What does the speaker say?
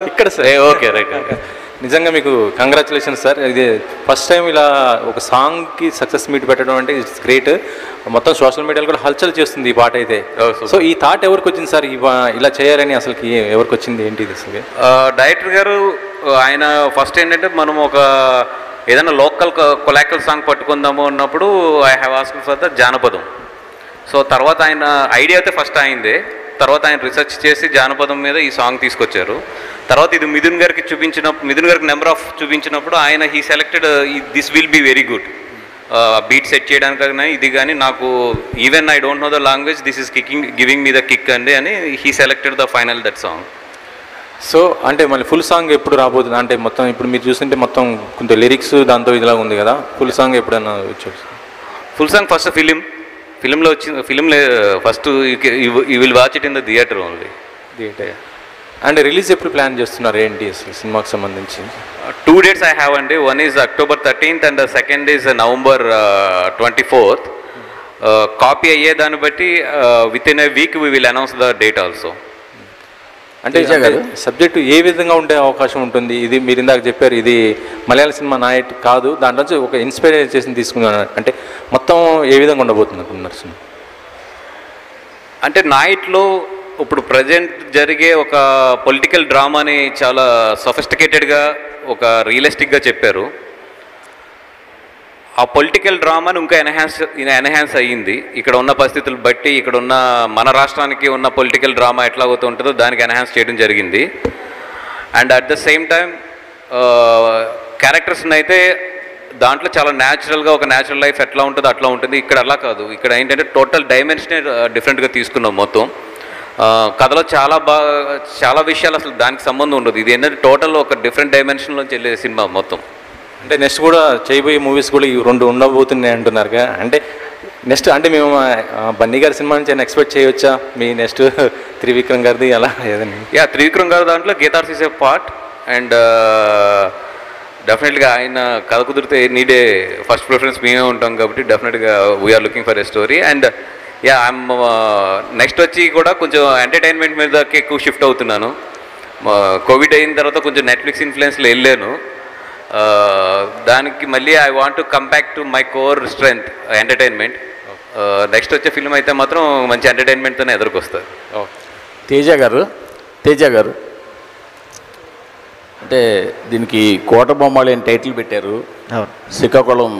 Okay, right. Nijanga meeku congratulations sir. First time ila oka song ki success meet petadam ante it's great. Mottham social media lo kuda halchal chestundi ee paata ide. So ee thought evarku ochindi sir ila cheyalani asalki evarku ochindi enti this ga? Director garu ayana first endante manam oka edaina local colloquial song pattukundamu annappudu I have asked for the janapadam. So tarvata ayana idea athe first ayinde. తర్వాత ఆయన research చేసి జానపదం మీద ఈ song తీసుకొచ్చారు. తర్వాత ఇది మిథున్ గారికి చూపించినప్పుడు మిథున్ గారికి నెంబర్ ఆఫ్ చూపించినప్పుడు ఆయన he selected this will be very good beat set చేయడానికైనా ఇది కానీ నాకు even I don't know the language this is kicking giving me the kick అండి అని he selected the final that song. So అంటే మళ్ళీ ఫుల్ సాంగ్ ఎప్పుడు రాబోతుంది అంటే మొత్తం ఇప్పుడు మీరు చూస్తుంటే మొత్తం కొంత లిరిక్స్ దాంతో ఇదిలా ఉంది కదా ఫుల్ సాంగ్ ఎప్పుడన్నా వచ్చేసి ఫుల్ సాంగ్ ఫస్ట్ ఫిలిం ఫిలింలో వచ్చింది ఫిలింలో first you will watch it in the theatre only theatre and release ఎప్పుడు ప్లాన్ చేస్తున్నారు ఏంటి సినిమాకి సంబంధించి? 2 dates ఐ హ్యావ్ అండి. One is October 13th and second is November 24th. Copy అయ్యే దాన్ని బట్టి with in a week we will announce the date also. అంటే సబ్జెక్టు ఏ విధంగా ఉండే అవకాశం ఉంటుంది? ఇది మీరు ఇందాక చెప్పారు ఇది మలయాళ సినిమా నాయట్ కాదు దాంట్లో నుంచి ఒక ఇన్స్పైర్ చేసి తీసుకున్నాను అంటే మొత్తం ఏ విధంగా ఉండబోతుంది అనుకున్నారు సినిమా? అంటే నాయట్లో ఇప్పుడు ప్రజెంట్ జరిగే ఒక పొలిటికల్ డ్రామాని చాలా సఫిస్టికేటెడ్గా ఒక రియలిస్టిక్గా చెప్పారు. ఆ పొలిటికల్ డ్రామాను ఇంకా ఎన్హాన్స్ అయ్యింది ఇక్కడ ఉన్న పరిస్థితులు బట్టి. ఇక్కడ ఉన్న మన రాష్ట్రానికి ఉన్న పొలిటికల్ డ్రామా ఎట్లా అవుతూ ఉంటుందో దానికి ఎన్హాన్స్ చేయడం జరిగింది. And at the same time క్యారెక్టర్స్ని అయితే దాంట్లో చాలా న్యాచురల్గా ఒక న్యాచురల్ లైఫ్ ఎట్లా ఉంటుందో అట్లా ఉంటుంది. ఇక్కడ అలా కాదు. ఇక్కడ ఏంటంటే టోటల్ డైమెన్షనే డిఫరెంట్గా తీసుకున్నాం. మొత్తం కథలో చాలా విషయాలు అసలు దానికి సంబంధం ఉండదు. ఇది ఏంటంటే టోటల్ ఒక డిఫరెంట్ డైమెన్షన్లోంచి వెళ్ళే సినిమా మొత్తం. అంటే నెక్స్ట్ కూడా చేయబోయే మూవీస్ కూడా ఈ 2 ఉండబోతున్నాయి అంటున్నారుగా. అంటే నెక్స్ట్ అంటే మేము బన్నీ గారి సినిమా నుంచి ఎక్స్పెక్ట్ చేయవచ్చా మీ నెక్స్ట్ త్రివిక్రమ్ గారిది అలా ఏదని? యా, త్రివిక్రమ్ గారి దాంట్లో గీతార్ సీసే పార్ట్ అండ్ డెఫినెట్గా ఆయన కథ కుదిరితే నీడే ఫస్ట్ ప్రిఫరెన్స్ మేమే ఉంటాం కాబట్టి డెఫినెట్గా we are looking for a story. And yeah I'm next వచ్చి కూడా కొంచెం ఎంటర్టైన్మెంట్ మీదకి ఎక్కువ షిఫ్ట్ అవుతున్నాను. కోవిడ్ అయిన తర్వాత కొంచెం నెట్ఫ్లిక్స్ ఇన్ఫ్లుయెన్స్లో వెళ్ళాను. దానికి మళ్ళీ I want to come back to my core strength entertainment. Next వచ్చే ఫిల్మ్ అయితే మాత్రం మంచి ఎంటర్టైన్మెంట్తోనే ఎదురుకొస్తారు. తేజ గారు అంటే దీనికి కోటబొమ్మాలి అని టైటిల్ పెట్టారు. శ్రీకాకుళం